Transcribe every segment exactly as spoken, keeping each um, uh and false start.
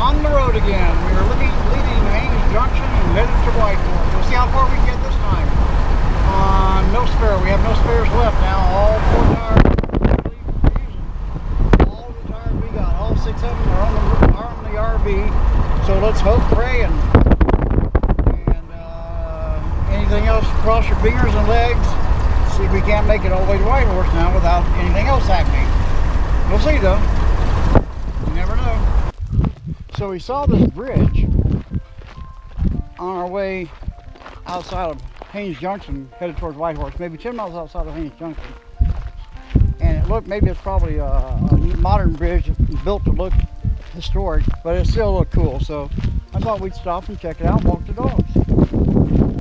on the road again. We are leading, leading Haines Junction and headed to Whitehorse. We'll see how far we can get this time. Uh, no spare. We have no spares left now. All four tires, all the tires we got, all six of them are on the, are on the R V. So let's hope, pray, and and uh, anything else. Cross your fingers and legs. See if we can't make it all the way to Whitehorse now without anything else happening. We'll see though. You never know. So we saw this bridge on our way outside of Haines Junction, headed towards Whitehorse, maybe ten miles outside of Haines Junction. And it looked, maybe it's probably a, a modern bridge built to look historic, but it still looked cool. So I thought we'd stop and check it out and walk the dogs.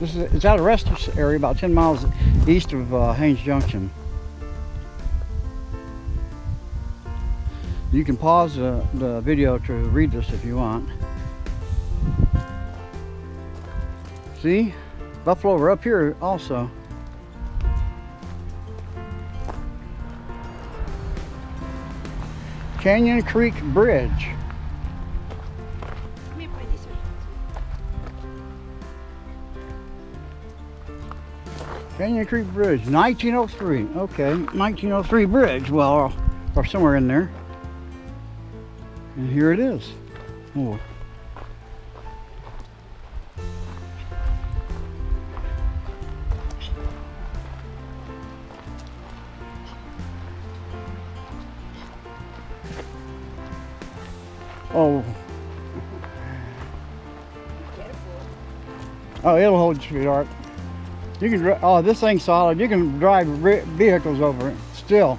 This is it's out of rest area, about ten miles east of uh, Haines Junction. You can pause the, the video to read this if you want. See? Buffalo are up here also. Canyon Creek Bridge. Come here, boy, this way. Canyon Creek Bridge, nineteen oh three. Okay, nineteen oh three bridge, well, or, or somewhere in there. And here it is. Oh. Oh. Oh, it'll hold you, sweetheart. You can. Oh, this thing's solid. You can drive vehicles over it still.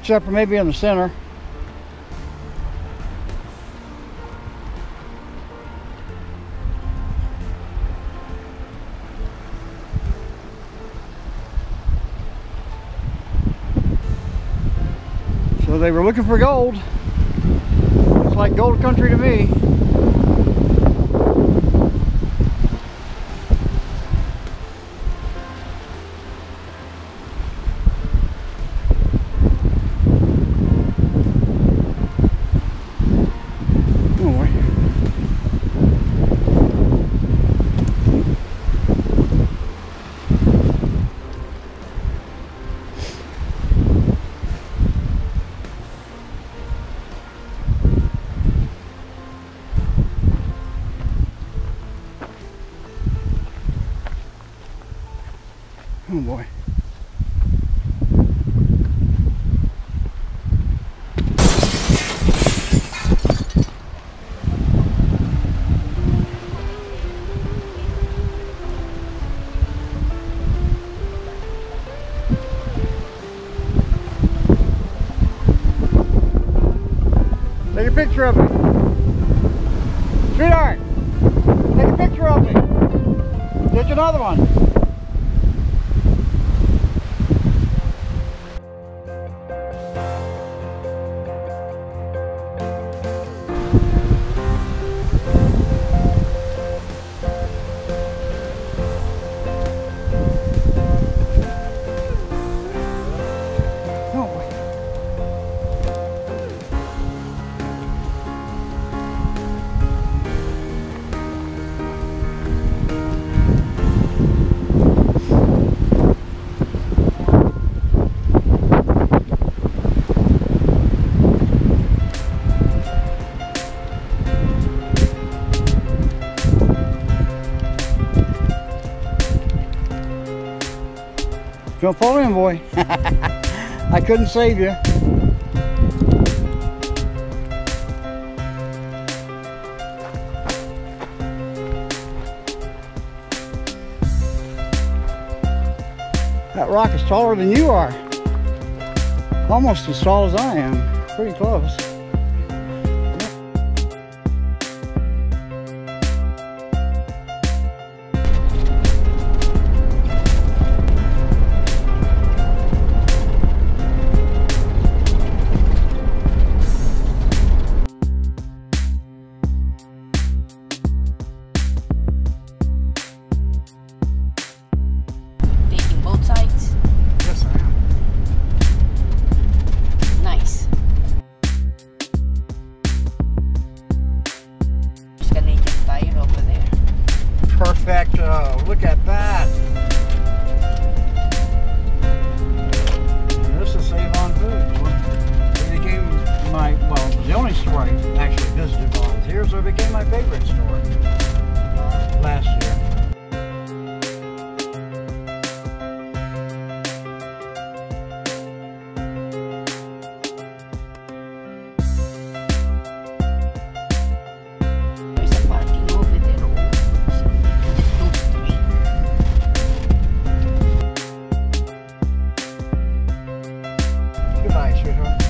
Except for maybe in the center. So they were looking for gold. Looks like gold country to me. Oh boy. Take a picture of me. Sweetheart, take a picture of me. Get another one. Don't fall in, boy. I couldn't save you. That rock is taller than you are. Almost as tall as I am. Pretty close. Sides? Yes, I am. sweetheart.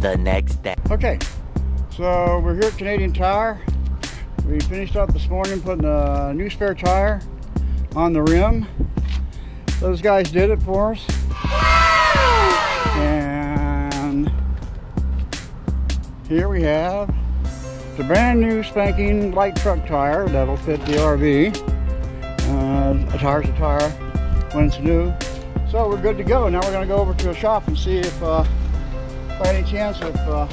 The next day. Okay, so we're here at Canadian Tire. We finished up this morning putting a new spare tire on the rim. Those guys did it for us. And here we have the brand new spanking light truck tire that'll fit the R V. Uh, a tire's a tire when it's new. So we're good to go. Now we're gonna go over to a shop and see if uh, by any chance if uh,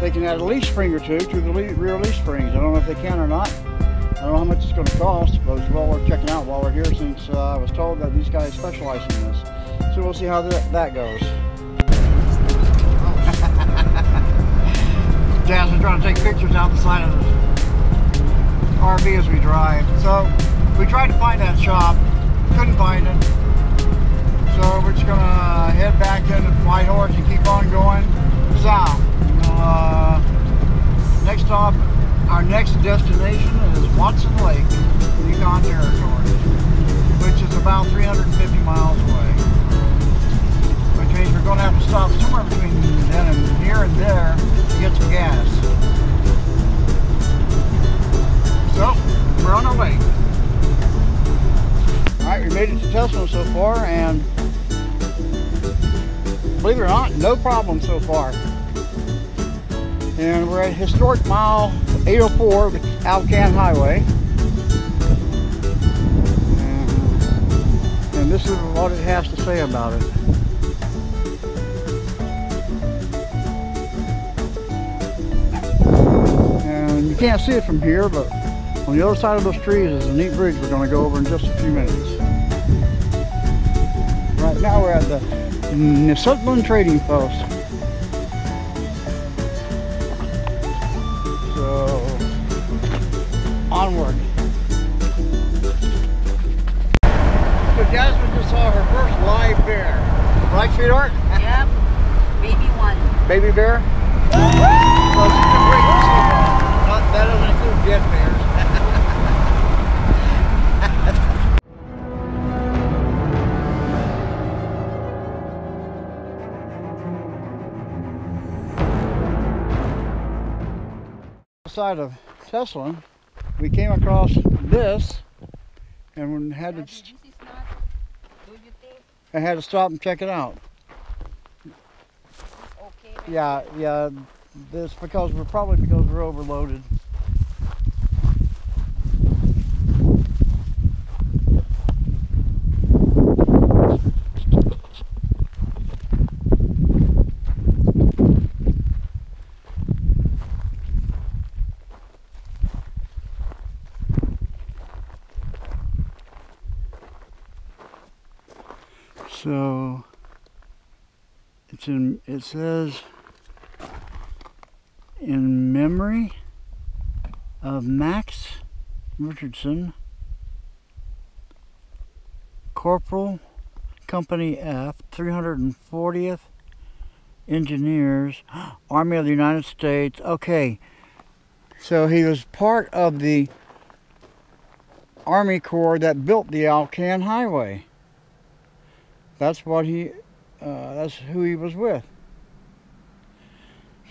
they can add a leaf spring or two to the rear leaf springs. I don't know if they can or not. I don't know how much it's going to cost, but it's well worth checking out while we're here since uh, I was told that these guys specialize in this. So we'll see how that, that goes. Jasmine's trying to take pictures out the side of the R V as we drive. So we tried to find that shop, couldn't find it. So we're just going to head back into Whitehorse and keep on going south. Uh, next stop, our next destination is Watson Lake, Yukon Territory, which is about three hundred fifty miles away. Which means we're going to have to stop somewhere between then and here and there to get some gas. So, we're on our way. Alright, we made it to Tesla so far, and believe it or not, no problem so far. And we're at historic mile eight oh four of the Alcan Highway. And, and this is what it has to say about it. And you can't see it from here, but on the other side of those trees is a neat bridge we're going to go over in just a few minutes. Right now we're at the Nesutlund Trading Post. Onward. So Jasmine just saw her first live bear. Right, sweetheart? Yep. Baby one. Baby bear? Well, it's great to see that. Not, that doesn't include dead bears. Outside of Tesla, we came across this and had to, I had to stop and check it out. Yeah, yeah, this because we're probably because we're overloaded. So it's in, it says in memory of Max Richardson, Corporal Company F, three hundred fortieth Engineers, Army of the United States. Okay, so he was part of the Army Corps that built the Alcan Highway. That's what he, uh, that's who he was with.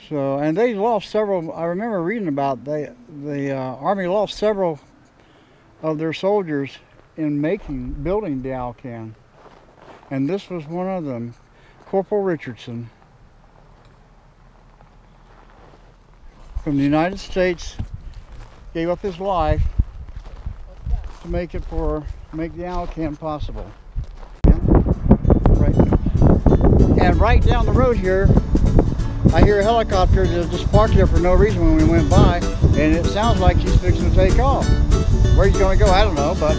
So, and they lost several, I remember reading about, they, the uh, Army lost several of their soldiers in making, building the Alcan. And this was one of them, Corporal Richardson. From the United States, gave up his life to make it for, make the Alcan possible. And right down the road here, I hear a helicopter that just parked there for no reason when we went by, and it sounds like he's fixing to take off. Where he's going to go, I don't know, but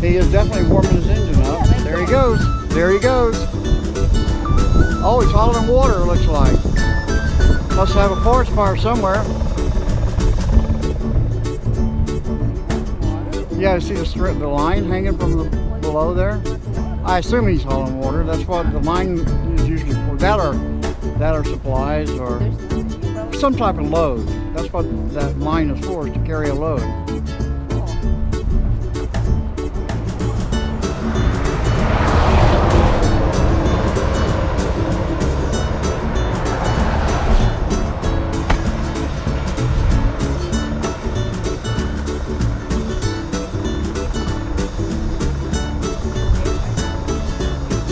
he is definitely warming his engine up. Yeah, there he goes. There he goes. Oh, he's holding water, it looks like. Must have a forest fire somewhere. Yeah, see the strip, the line hanging from the, below there? I assume he's hauling water. That's what the line is usually for. That or that or supplies or some type of load. That's what that mine is for, is to carry a load.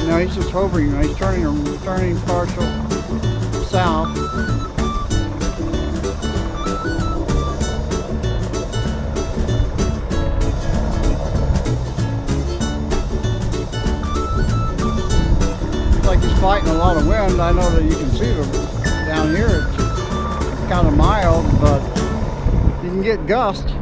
Now he's just hovering, now he's turning, turning partial south. It's like he's fighting a lot of wind. I know that you can see them down here. It's kind of mild, but you can get gusts.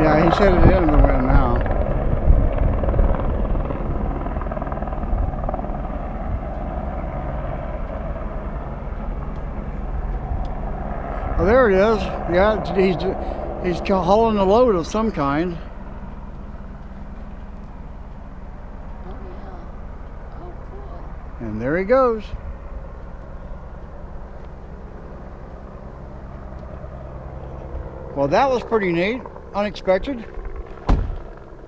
Yeah, he's headed in the wind now. Oh, there it is. Yeah, he's he's hauling a load of some kind. Oh yeah. Oh cool. And there he goes. Well, that was pretty neat. Unexpected.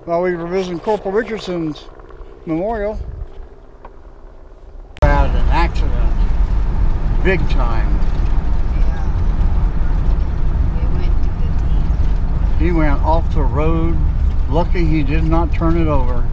Well, we were visiting Corporal Richardson's memorial. Had an accident, big time. Yeah. He went. He went off the road. Lucky he did not turn it over.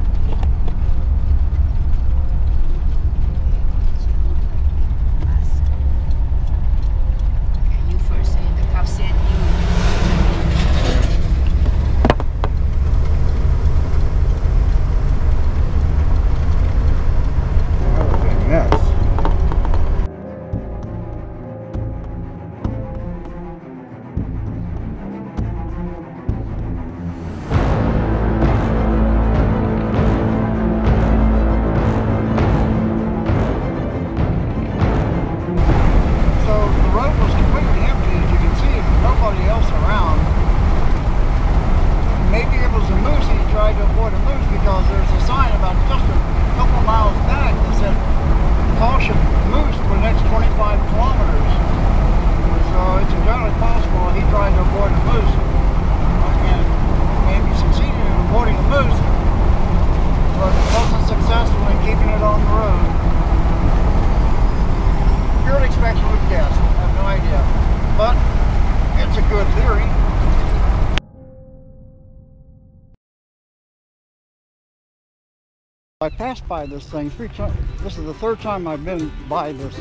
I passed by this thing three times. This is the third time I've been by this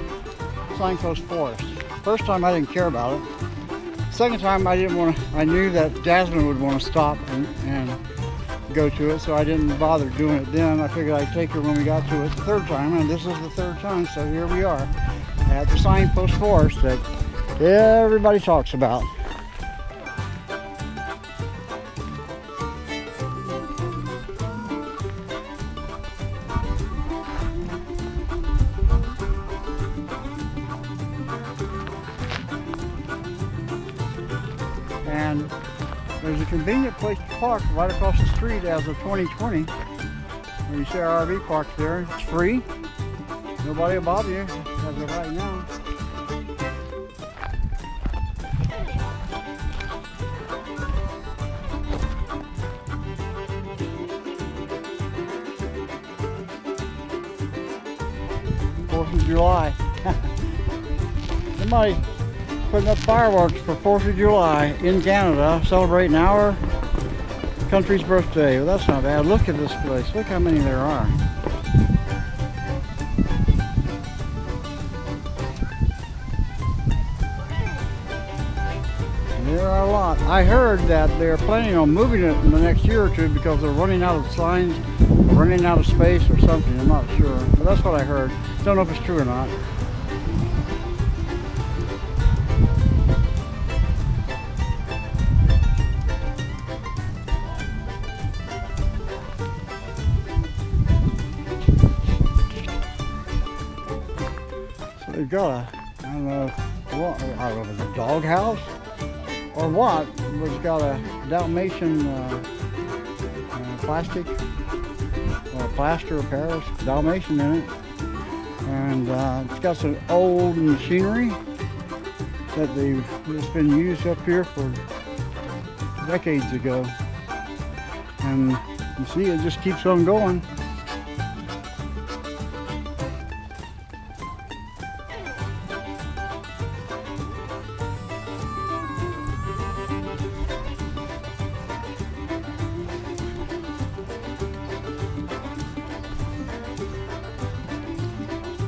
signpost forest. First time I didn't care about it. Second time I didn't want to. I knew that Jasmine would want to stop and, and go to it, so I didn't bother doing it then. I figured I'd take her when we got to it the third time, and this is the third time, so here we are at the signpost forest that everybody talks about. And there's a convenient place to park right across the street as of twenty twenty. When you see our R V parked there, it's free. Nobody will bother you as of right now. fourth of July. Somebody putting up fireworks for fourth of July in Canada, celebrating our country's birthday. Well, that's not bad. Look at this place. Look how many there are. There are a lot. I heard that they're planning on moving it in the next year or two because they're running out of signs, or running out of space or something. I'm not sure, but that's what I heard. Don't know if it's true or not. Got a, I don't know, well, I don't know if it's a doghouse or what, but it's got a Dalmatian uh, uh, plastic or plaster of Paris Dalmatian in it. And uh, it's got some old machinery that they've that's been used up here for decades ago. And you see, it just keeps on going.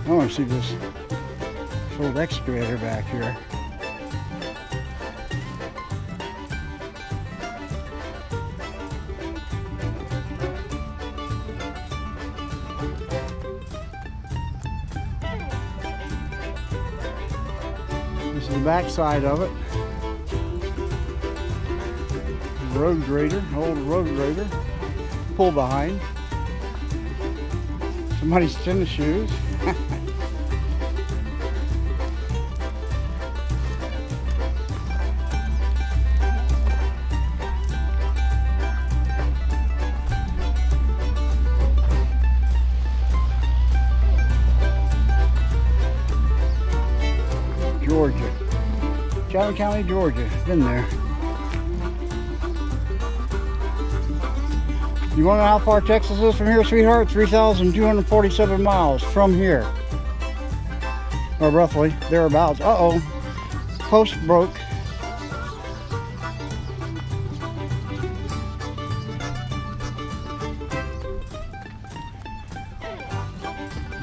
I want to see this, this old excavator back here. This is the back side of it. Road grader, old road grader. Pull behind. Somebody's tennis shoes. Georgia, Savon County, Georgia. Been there. You want to know how far Texas is from here, sweetheart? three thousand two hundred forty-seven miles from here. Or roughly, thereabouts. Uh-oh. Post broke.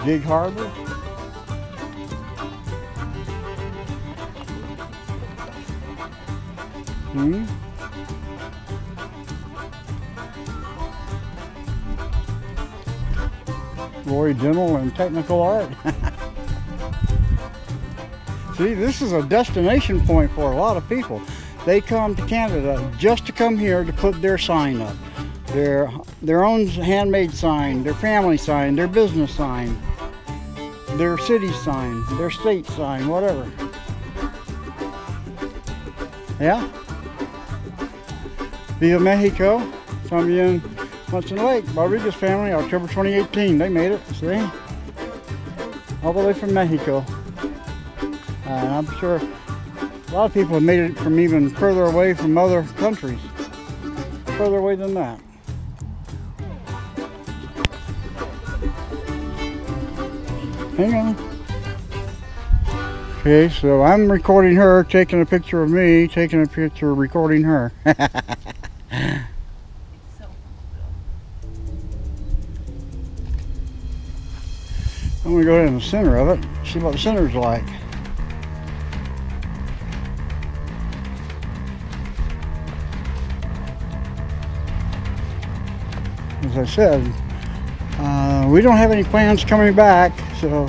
Gig Harbor. Hmm. Glory Dental and Technical Art. See, this is a destination point for a lot of people. They come to Canada just to come here to put their sign up. Their, their own handmade sign, their family sign, their business sign, their city sign, their state sign, whatever. Yeah? Via Mexico, También Hudson Lake, Rodriguez family, October twenty eighteen. They made it, see? All the way from Mexico. Uh, and I'm sure a lot of people have made it from even further away from other countries. Further away than that. Hang on. Okay, so I'm recording her, taking a picture of me, taking a picture, recording her. I'm gonna go ahead in the center of it, see what the center's like. As I said, uh, we don't have any plans coming back, so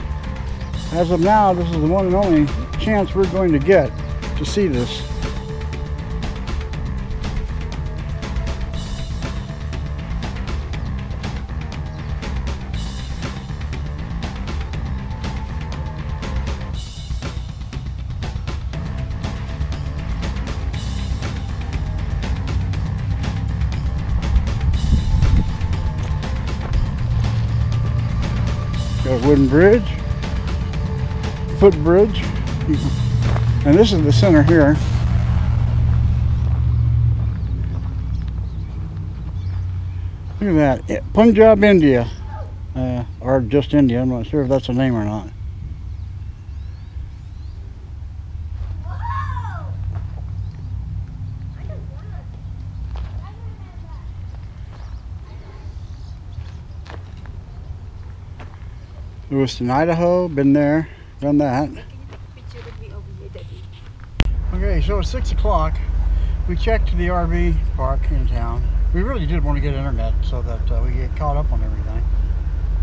as of now, this is the one and only chance we're going to get to see this. Wooden bridge, footbridge, and this is the center here. Look at that, Punjab, India, uh, or just India. I'm not sure if that's a name or not. Lewiston, Idaho, been there, done that. Okay, so it's six o'clock. We checked the R V park in town. We really did want to get internet so that uh, we get caught up on everything.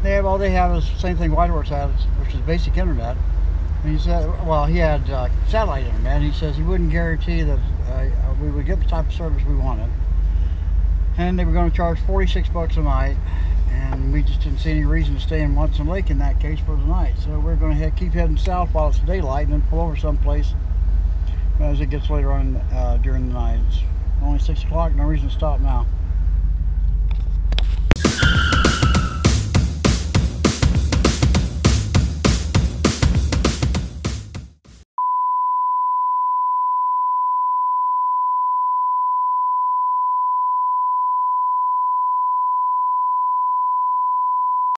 They have all they have is the same thing Whitehorse has, which is basic internet. And he said, well, he had uh, satellite internet. And he says he wouldn't guarantee that uh, we would get the type of service we wanted, and they were going to charge forty-six bucks a night. and we just didn't see any reason to stay in Watson Lake in that case for the night. So we're going to keep heading south while it's daylight and then pull over someplace as it gets later on uh, during the night. It's only six o'clock, no reason to stop now.